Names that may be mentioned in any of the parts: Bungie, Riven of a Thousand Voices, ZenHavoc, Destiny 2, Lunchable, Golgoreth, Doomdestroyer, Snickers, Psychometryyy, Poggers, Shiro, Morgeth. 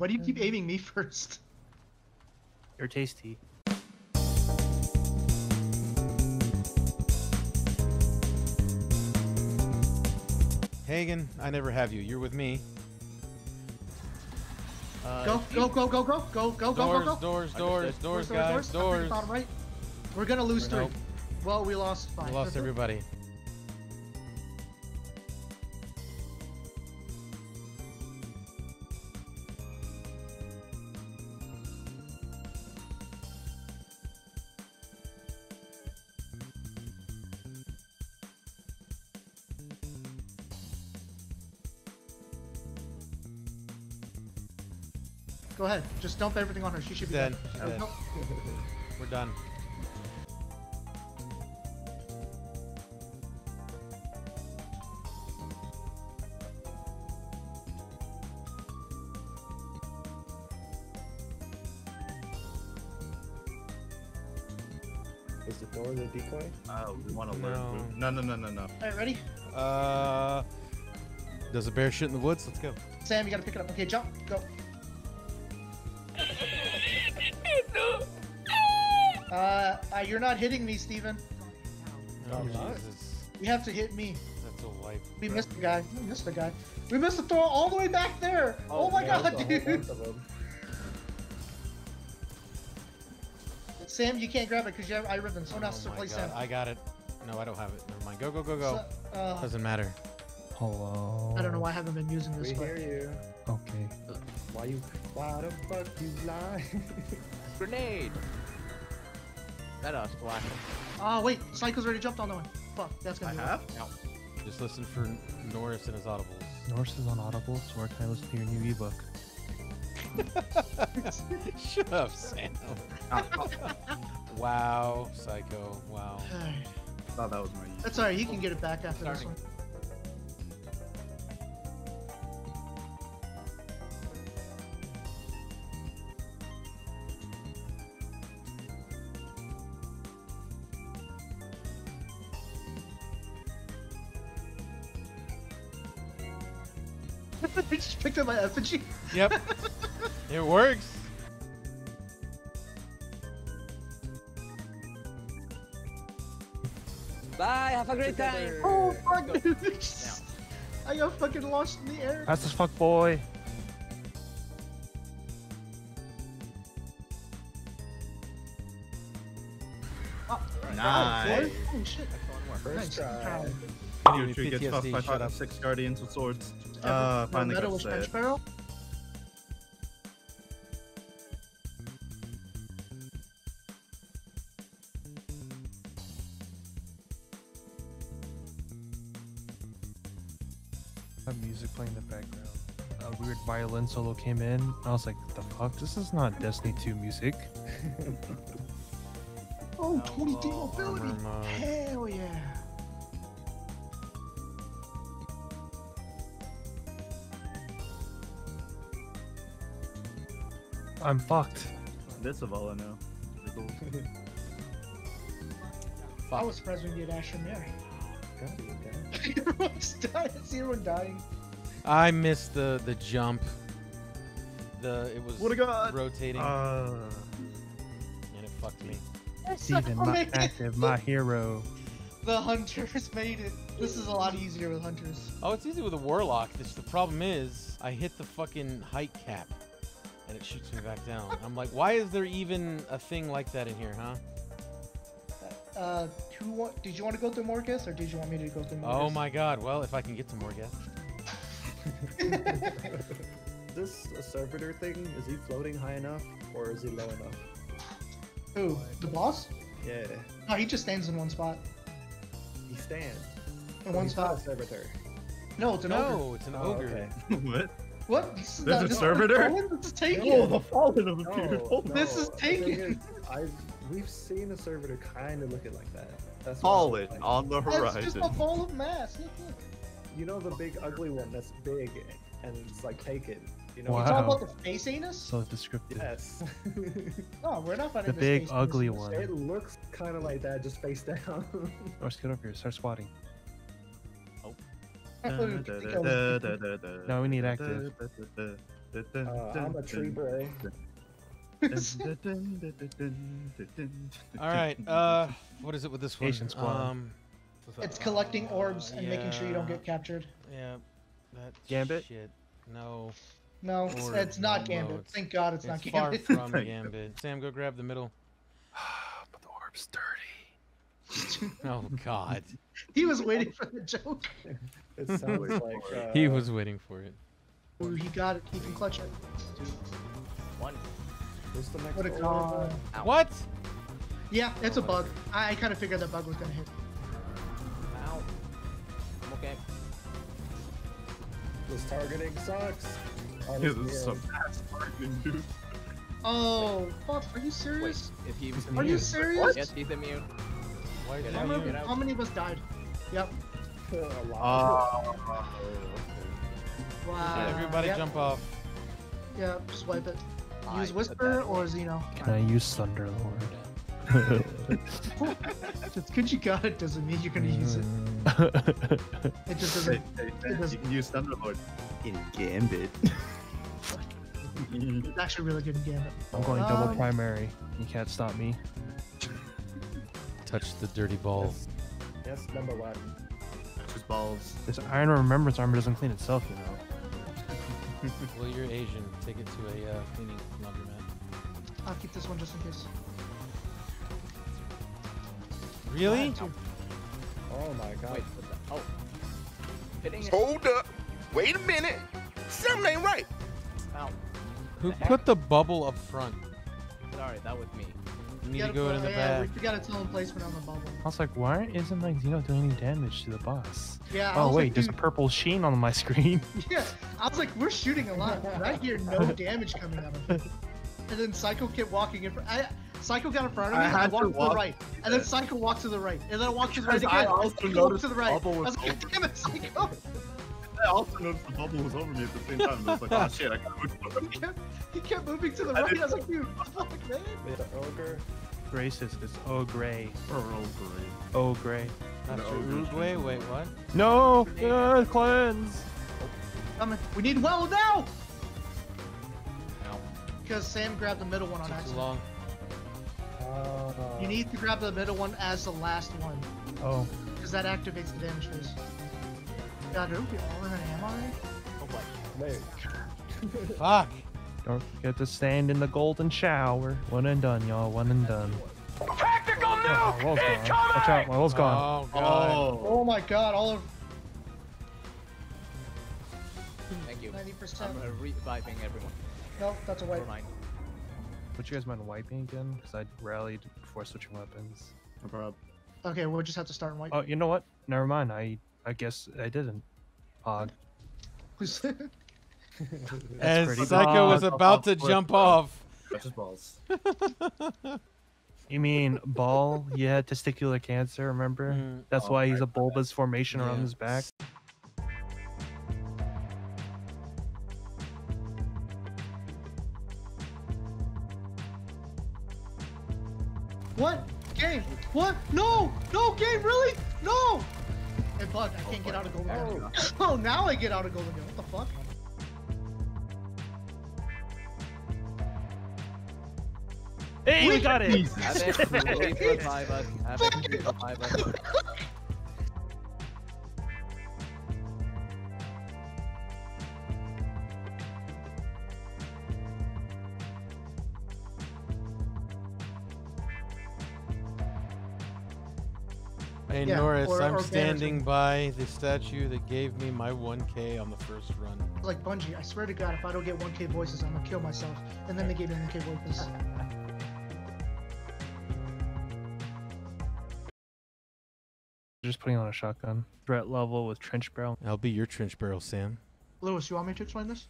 Why do you keep aiming me first? You're tasty. Hagen, I never have you. You're with me. Go, go, go, go, go, go, go, go, go, go, go. Doors, guys, doors. Bottom right. We're gonna lose three. Nope. Well, we lost five. We lost everybody. Go ahead. Just dump everything on her. She should be dead. She's dead. We're done. Is the door the decoy? We want to learn. No. All right, ready? Does a bear shit in the woods? Let's go. Sam, you gotta pick it up. Okay, jump. Go. You're not hitting me, Steven. Oh, Jesus. You have to hit me. That's a wipe. We missed the guy. We missed the guy. We missed the throw all the way back there. Oh my God, dude. Sam, you can't grab it because you have eye ribbon. Someone else to play Sam. I got it. No, I don't have it. Never mind. Go, go, go, go. Doesn't matter. Hello. I don't know why I haven't been using this. We hear you. Okay. Why the fuck you lie? Grenade. That us black. Oh wait, Psycho's already jumped on that one. Fuck, that's gonna be rough. No. Just listen for Norris and his audibles. Norris is on audibles, where can I listen to your new ebook? Shut up, Sam. Wow, Psycho. Wow. I thought that was my. That's alright. He can get it back after this one. I just picked up my effigy. Yep. It works. Bye, have a great time. Oh, fuck, dude. I got fucking lost in the air. That's this fuck boy. Oh, nice. Oh, shit. First try. Anyway, she gets buffed by 5 out of 6 guardians with swords. Finally got saved. Music playing in the background. A weird violin solo came in. I was like, what the fuck? This is not Destiny 2 music. Oh, 23 mobility! Hell yeah! I'm fucked. This of all I know. I was surprised when you had Asher Mary. Everyone's dying. I see everyone dying. I missed the jump. It was rotating. And it fucked me. Steven, my active, my hero. The hunters made it. This is a lot easier with hunters. Oh, it's easy with a warlock. The problem is, I hit the fucking height cap. And it shoots me back down. I'm like, why is there even a thing like that in here, huh? Did you want to go through Morgeth, or did you want me to go through Morgeth? Oh my God! Well, if I can get to Morgeth. Is this a servitor thing? Is he floating high enough, or is he low enough? Who? The boss? Yeah. No, he just stands in one spot. He stands in one spot. Not a servitor. No, it's an ogre. No, it's an ogre. Okay. What? What? There's a servitor? This is taken! No, the fallen of appeared! This is taken! We've seen a servitor kind of looking like that. That's fallen on the horizon. It's just a fall of mass, look. You know the big ugly one that's big and it's like taken. You know, wow. You're talking about the face anus? So descriptive. Yes. No, we're not finding the big ugly one. It looks kind of like that, just face down. Let's get over here, start swatting. No, we need active. I'm a tree bray. All right. What is it with this one? It's collecting orbs and making sure you don't get captured. Yeah. That Gambit? Shit. No. No, it's not Gambit. No, thank God it's not Gambit. It's far from Gambit. Sam, go grab the middle. But the orb's dirty. Oh, God. He was waiting for the joke. It sounds like... he was waiting for it. Ooh, he got it. He can clutch it. One. What's the next orb? What? Yeah, it's a bug. I kind of figured that bug was going to hit. Ow. I'm okay. This targeting sucks. This is some fast targeting, dude. Oh, fuck. Are you serious? Wait, if he was immune. Are you serious? What? Yes, he's immune. Why did I remember how many of us died? Yep. A lot. Wow. Everybody jump off. Yeah, swipe it. Use Whisper or Xeno. Can I use Thunderlord? Just because you got it doesn't mean you're going to use it. It just doesn't. It doesn't. You can use Thunderlord in Gambit. It's actually really good in Gambit. I'm going double primary. You can't stop me. Touch the dirty balls. That's number one. Touch his balls. This Iron Remembrance armor doesn't clean itself, you know. Well, you're Asian. Take it to a cleaning laundromat. I'll keep this one just in case. Really? Oh my God. Wait, what the... Oh. Hold up. Wait a minute. Something ain't right. Ow. Who put the bubble up front? Sorry, that was me. You need to go in the back. We forgot its own placement on the bubble. I was like, why isn't like Xeno doing any damage to the boss? Yeah. Oh wait, like, there's a purple sheen on my screen. Yeah. I was like, we're shooting a lot, but I hear no damage coming out of it. And then Psycho kept walking in front. Psycho got in front of me, and I walked to the right. And then Psycho walked to the right. And then I walked to the right again. I also noticed to the right. I was like, God damn it, Psycho! I also noticed the bubble was over me at the same time. I was like, oh shit, I gotta move to the right. He kept moving to the right. I was like, dude, fuck, man. The ogre. Racist. It's Ogre. Or Ogre. Ogre. That's Uruguay? Wait, what? No! Cleanse! We need well now! Because Sam grabbed the middle one on accident. Too long. You need to grab the middle one as the last one. Oh. Because that activates the damage phase. God, are we all in an ammo already? Oh boy. Wait. Fuck! Don't forget to stand in the golden shower. One and done, y'all. One and done. Practical nuke! Oh, watch out, my wall's gone. Oh, God. Oh my God, all of... Thank you. 90%. I'm reviving everyone. Nope, that's a wipe. Would you guys mind wiping again? Because I rallied before switching weapons. No problem. Okay, we'll just have to start and wipe. Oh, you know what? Never mind. I guess I didn't. Odd. As Psycho was about to jump off. That's just balls. You mean ball? Yeah, testicular cancer, remember? That's why he's a bulbous formation around his back. What? Game? What? No! No, game, really? No! It bugged. I can't get out of Golgoreth. Oh, now I get out of Golgoreth. What the fuck? Hey, we got it! Hey, Norris, I'm standing by the statue that gave me my 1K on the first run. Like Bungie, I swear to God, if I don't get 1K voices, I'm gonna kill myself. And then they gave me 1K voices. Just putting on a shotgun. Threat level with trench barrel. I'll be your trench barrel, Sam. Lewis, you want me to explain this?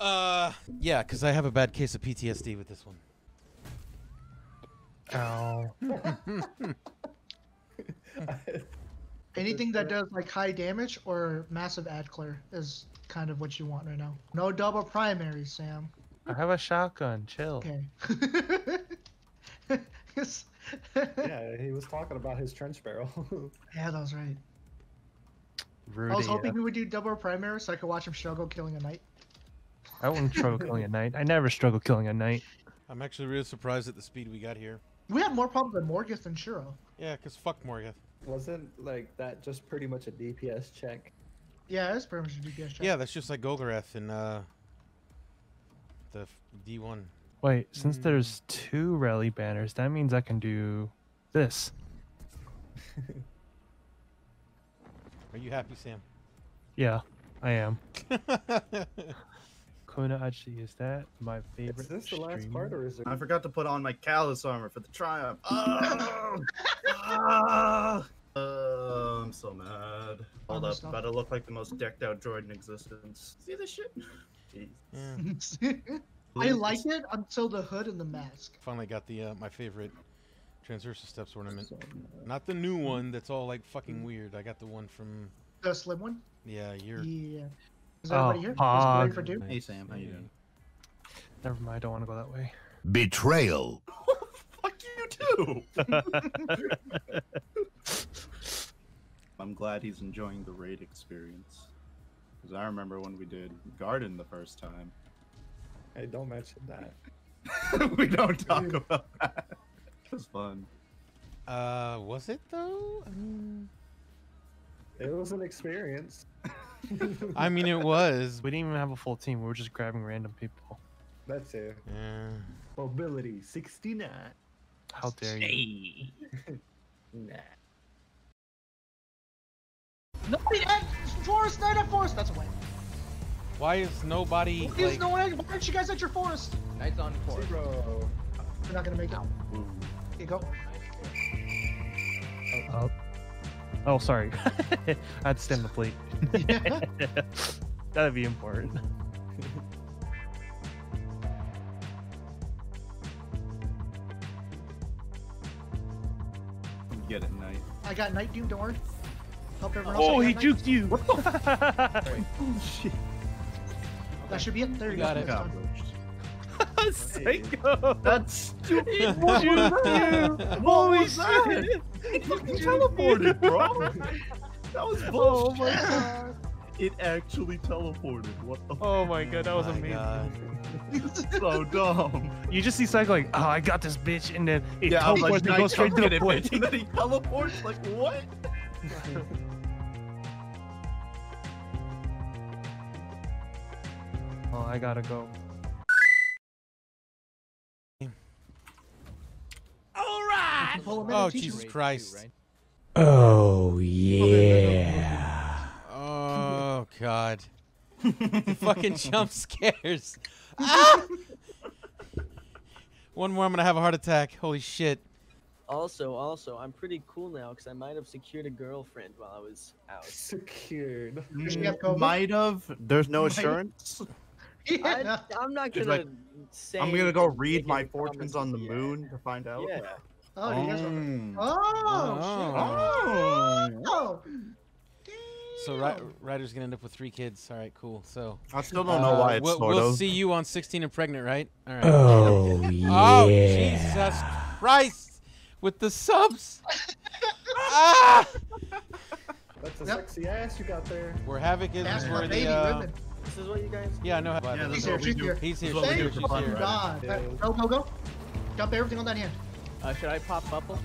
Yeah, because I have a bad case of PTSD with this one. Ow. Anything that does like high damage or massive ad clear is kind of what you want right now. No double primary, Sam. I have a shotgun. Chill. Okay. Yeah, he was talking about his trench barrel. Yeah, that was right. Rudy, I was hoping we would do double primary so I could watch him struggle killing a knight. I wouldn't struggle killing a knight. I never struggle killing a knight. I'm actually really surprised at the speed we got here. We had more problems with Morgeth than Shiro. Yeah, because fuck Morgeth. Wasn't like that just pretty much a DPS check? Yeah, it's pretty much a DPS check. Yeah, that's just like Golgoreth in the D1. Wait, since there's two rally banners, that means I can do this. Are you happy, Sam? Yeah, I am. Kona actually is that my favorite. Is this the last part, or is it? I forgot to put on my callus armor for the triumph. Oh! I'm so mad. Hold up, about to look like the most decked out droid in existence. See this shit? Jeez. Yeah. I like it until the hood and the mask. Finally got the my favorite transversal steps ornament. So not the new one that's all like fucking weird. I got the one from the slim one. Yeah, you're. Yeah. Is everybody here? For Doom? Hey Sam, how you doing? Never mind, I don't want to go that way. Betrayal. Fuck you too. I'm glad he's enjoying the raid experience. Because I remember when we did Garden the first time. Hey, don't mention that. We don't talk about that. It was fun. Was it though? It was an experience. I mean, it was. We didn't even have a full team. We were just grabbing random people. That's it. Yeah. Mobility 69. How dare you? Nah. Nobody at forest. Not at forest. That's a win. Why is nobody? Why is no one? Why aren't you guys at your forest? Nights on forest. Zero. We're not gonna make it. Here you go. Oh. Oh, sorry. I'd stem the plate. Yeah. That'd be important. Get it, Knight. I got Knight Doom, don't worry. Help everyone else. Oh, he juked you! Oh, shit. That should be it. There you go. Got it. Psycho! That's stupid. What holy shit! He fucking teleported, bro! That was bullshit! Oh my god. It actually teleported. What the oh my god, that was amazing. So dumb. You just see Psycho like, oh, I got this bitch, and then it teleports like, and goes straight to the point. And then he teleports? Like, what? Oh, I gotta go. Oh Jesus Christ! Oh yeah! Oh god! The fucking jump scares! Ah! One more, I'm gonna have a heart attack. Holy shit! Also, I'm pretty cool now because I might have secured a girlfriend while I was out. Secured? Might have? There's no assurance. Yeah. I'm not gonna. Like, say I'm gonna go read my fortunes on the moon to find out. Yeah. Oh, you guys are... oh, shit. So Ryder's gonna end up with 3 kids. All right, cool. So I still don't know why it's we'll see you on 16 and pregnant, right? All right. Oh, yeah. Oh, Jesus Christ! With the subs. Ah! That's a sexy ass you got there. Where Havoc is where the. This is what you guys. Yeah, I know. Yeah, he's here. He's here. Thank God. Go. Dump everything on that hand. Should I pop bubble?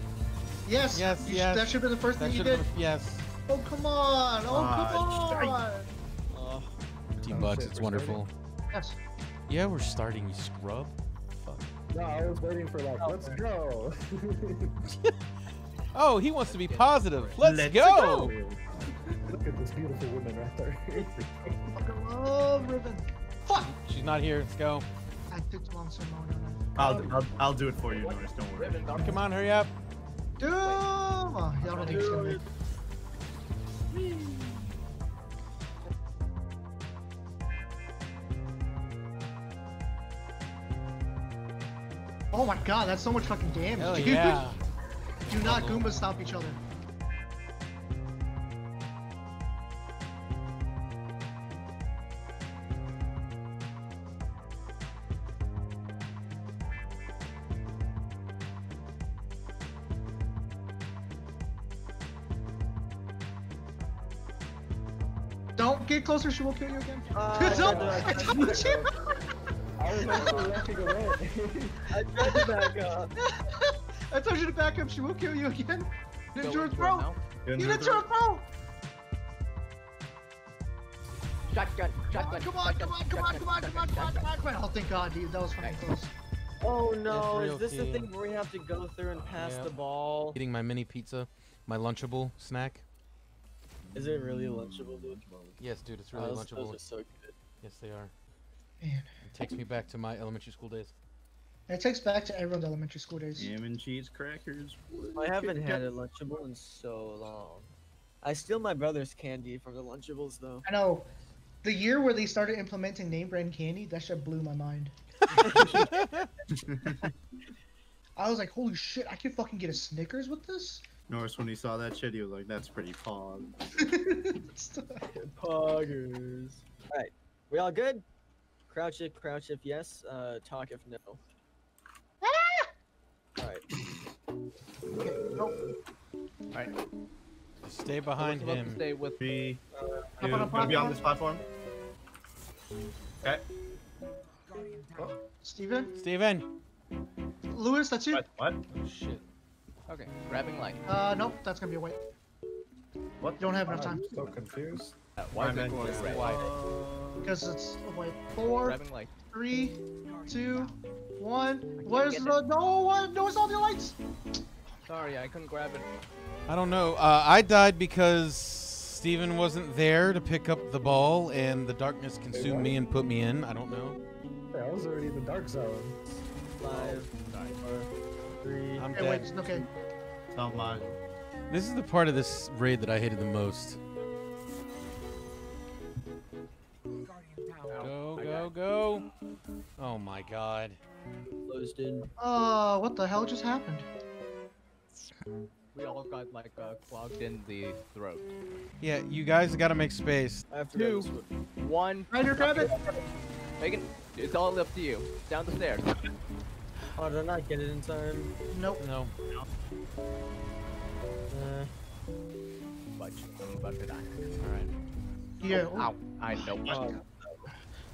Yes. Yes. Yes. That should have been the first thing you did. Yes. Oh come on! Oh come on! Oh, $15. It's wonderful. Starting. Yes. Yeah, we're starting. You scrub. Fuck. No, I was waiting for like. Let's go. Oh, he wants to be positive. Let's go. Look at this beautiful woman right there. I love Riven. Fuck. She's not here. Let's go. I took long so long. I'll do it for you, Norris. Don't worry. Come on, hurry up. Doom! Oh, y'all don't think it's gonna make it. Oh my god, that's so much fucking damage, dude. Yeah. Do not Goomba stop each other. Don't get closer, she will kill you again. It's up to you! was like, oh, rushing away. I tried to back up. I told you to back up, she will kill you again. Endurance bro! Endurance bro! Shotgun, shotgun, come on, come on, come on, come on, come on, come on, come on, come on. Oh, thank God, dude, that was fucking close. Oh no, is this the thing where we have to go through and pass the ball? Eating my mini pizza, my Lunchable snack. Is it really Lunchable, dude? Yes, dude, it's really Lunchable. Those are so good. Yes, they are. Man. It takes me back to my elementary school days. It takes back to everyone's elementary school days. Ham and cheese crackers. I haven't had a Lunchable in so long. I steal my brother's candy from the Lunchables, though. I know. The year where they started implementing name brand candy, that shit blew my mind. I was like, holy shit, I can fucking get a Snickers with this? Norris, when he saw that shit, he was like, that's pretty pog. Poggers. Alright, we all good? Crouch if yes, talk if no. Ah! Alright. Okay, nope. Alright. Stay behind him. Stay with me. I'm gonna be on this platform. Okay. Oh, Steven! Lewis, that's you? What? Oh, shit. Okay, grabbing light. Nope, that's gonna be a white. What? You don't have enough time. I'm so confused. Why am I going red? Why? Because it's a white. 4, 3, 2, 1. Where's the. No, it's all the lights! Sorry, I couldn't grab it. I don't know. I died because Steven wasn't there to pick up the ball, and the darkness consumed me and put me in. I don't know. Yeah, I was already in the dark zone. 5, 4, 3. I'm dead. Wait, okay. It's not mine. This is the part of this raid that I hated the most. Go. Oh my God. Closed in. What the hell just happened? We all got like clogged in the throat. Yeah, you guys gotta make space. I have to 2, 1. Ryder, grab it. Megan, it's all up to you. Down the stairs. Oh, did I not get it in time? Nope. No. Budget. Alright. Yeah. Oh, ow. I know.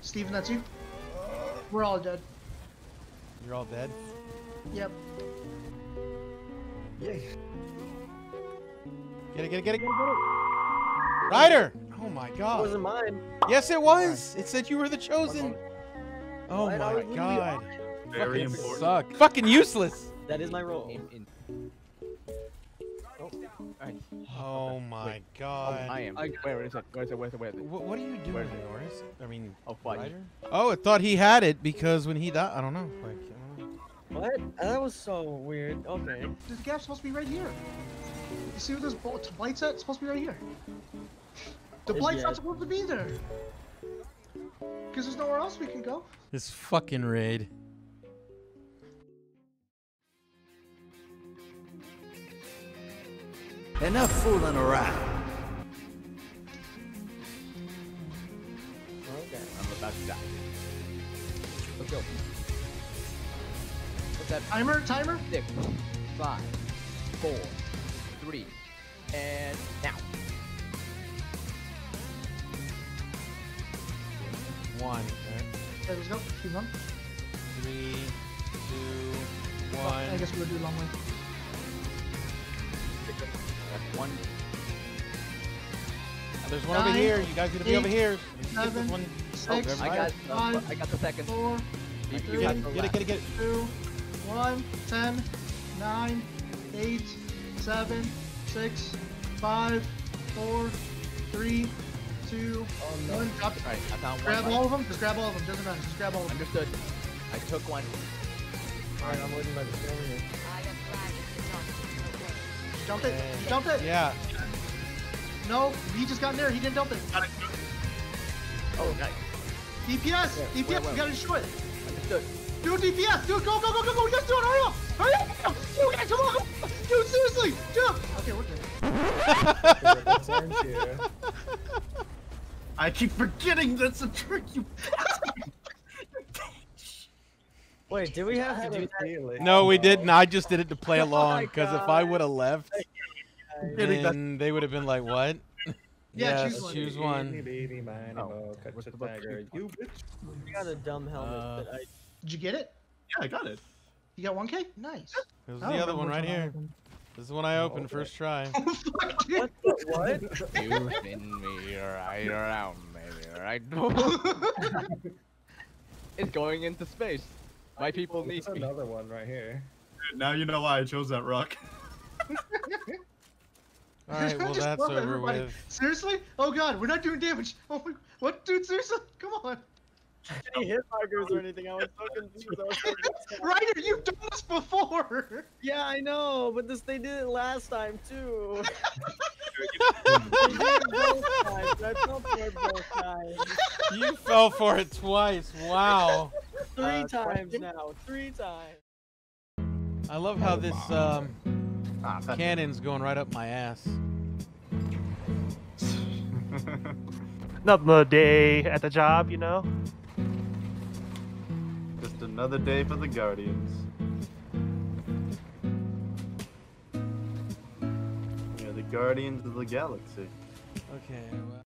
Steven, that's you. We're all dead. You're all dead? Yep. Yay. Get it. Ryder! Oh my God. It wasn't mine. Yes, it was. It said you were the chosen. Oh my God. Very important. Suck. Fucking useless. That is my role. Oh my God. I am. Where is it? What are you doing, Norris? I mean, Ryder? Oh, I thought he had it because when he died, I don't know. Like, what? That was so weird. Okay. This gap's supposed to be right here. You see where this blight's at? It's supposed to be right here. The blight's not supposed to be there. Because there's nowhere else we can go. This fucking raid. Enough fooling around. Okay. I'm about to die. Let's go. That timer? 6, 5, 4, 3, and now. 1. There we go. Keep going. 3, 2, 1. I guess we'll do a long way. 1. Now there's one over here. You guys need to be over here. 7, 6. I got the second. 4. Get it. 2, 1, 10, 9, 8, 7, 6, 5, 4, 3, 2, oh, no. 1. Drop it. All right, I found one. Grab all of them. Just grab all of them. Doesn't matter. Just grab all of them. Understood. I took one. All right, I'm waiting by the corner. Dump it. Dump it. Yeah. No, he just got in there. He didn't dump it. Oh, nice. DPS. Yeah, DPS. Wait. You gotta destroy it. Understood. Dude, DPS! Dude, go! Yes, do it! Hurry up! You guys, come on! Dude, seriously! Dude! Okay, we're good. I keep forgetting that's a trick, you bitch! Wait, did we have to do that? No, we didn't. I just did it to play along, because if I would have left, then they would have been like, what? Yeah, yes, choose one. Oh. What's the tiger? You bitch. I got a dumb helmet. But I... Did you get it? Yeah, I got it. You got 1K? Nice. There's the other one right here. This is one I opened first try. Oh, fuck, dude. What? You spin me right around, baby. Right? It's going into space. My people need me. Another one right here. Dude, now you know why I chose that rock. All right, well that's over with. Seriously? Oh god, we're not doing damage. Oh my, what, dude? Seriously? Come on. Any hit markers or anything? I was so confused. Ryder, you've done this before. Yeah, I know, but they did it last time too. I fell for it both times. You fell for it twice. Wow. Three times now. I love how this cannon's going right up my ass. Another day at the job, you know? Just another day for the Guardians. Yeah, the Guardians of the Galaxy. Okay, well.